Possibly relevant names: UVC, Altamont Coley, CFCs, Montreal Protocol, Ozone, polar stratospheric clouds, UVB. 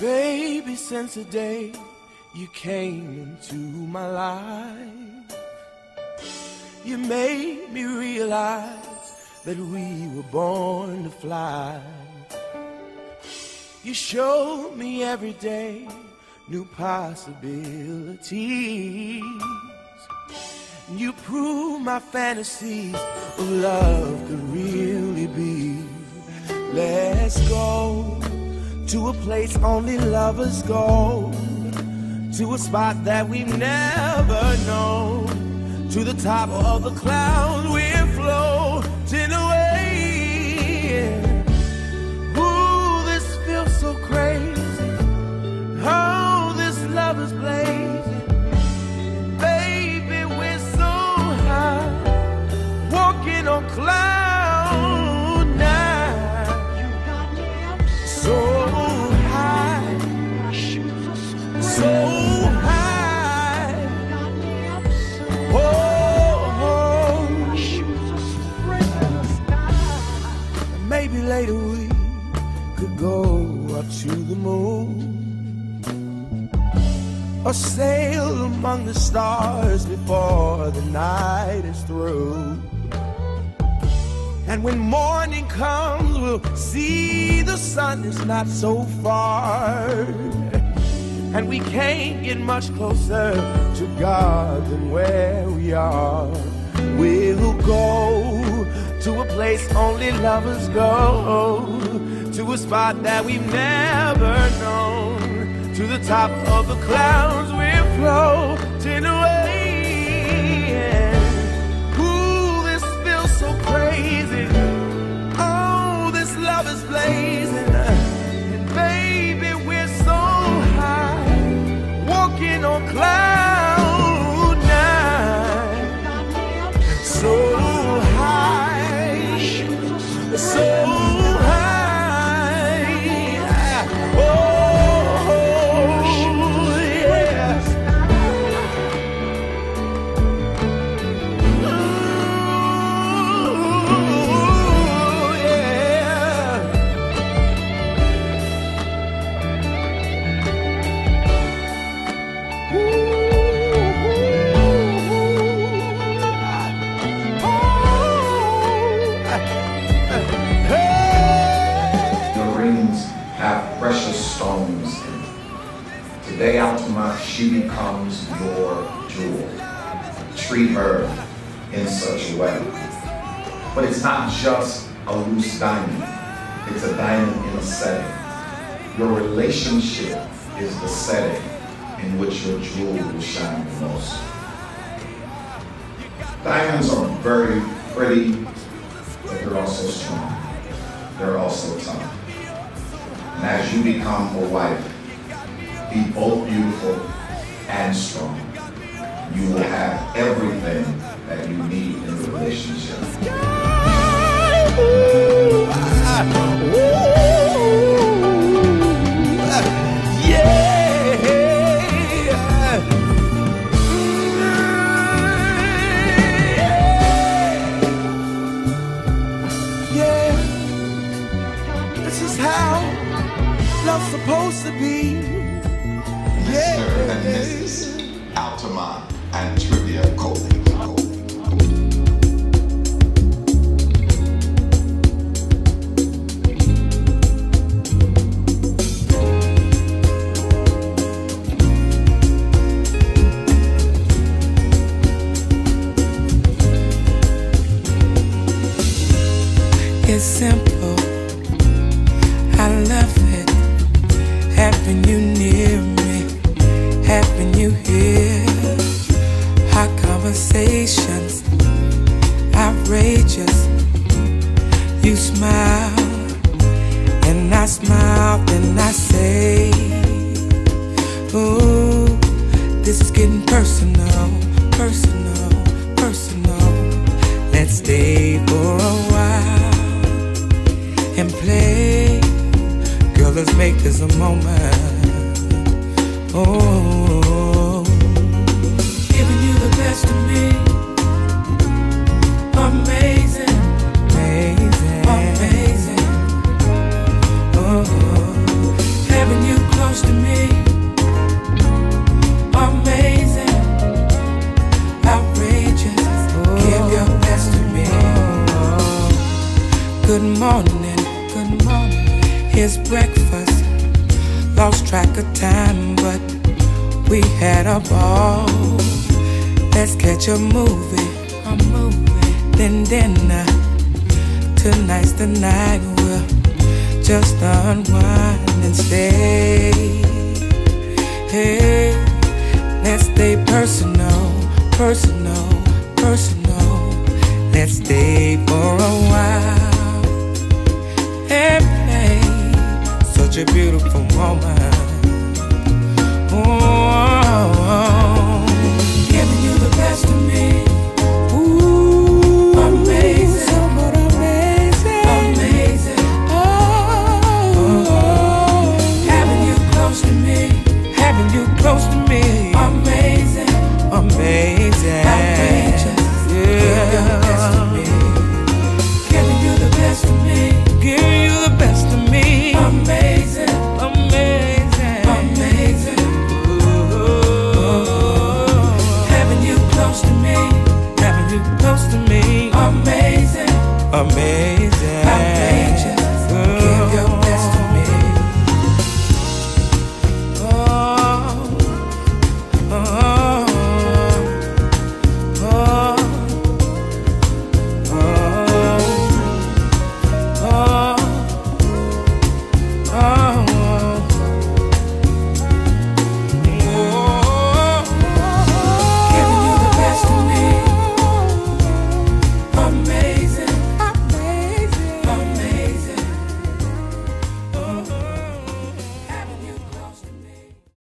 Baby, since the day you came into my life, you made me realize that we were born to fly. You showed me every day new possibilities. You proved my fantasies of love could really be. Let's go to a place only lovers go, to a spot that we've never known, to the top of the clouds we're floating away. Ooh, this feels so crazy, oh, this love is blazing. Baby, we're so high, walking on clouds. Later we could go up to the moon, or sail among the stars before the night is through. And when morning comes, we'll see the sun is not so far, and we can't get much closer to God than where we are. We'll go to a place only lovers go, to a spot that we've never known, to the top of the clouds we're floating away. Yeah. Ooh, this feels so crazy, oh, this love is blazing. And baby, we're so high, walking on clouds. Today, Altamont, she becomes your jewel. Treat her in such a way. But it's not just a loose diamond. It's a diamond in a setting. Your relationship is the setting in which your jewel will shine the most. Diamonds are very pretty, but they're also strong. They're also tough. And as you become a wife, be both beautiful and strong. You will have everything that you need in a relationship. Altamont and Trivia Coley. It's simple. I love it. Having you near me, having you here. Our conversations outrageous. You smile and I smile and I say, ooh, this is getting personal, personal, personal. Let's stay for a while and play. Girl, let's make this a moment. Oh, giving you the best of me. Amazing, amazing, amazing. Oh, having you close. close to me. Amazing, outrageous, give your best to me. Good morning, good morning, here's breakfast. Lost track of time, but we had a ball. Let's catch a movie, then dinner. Tonight's the night we'll just unwind and stay. Hey, let's stay personal, personal.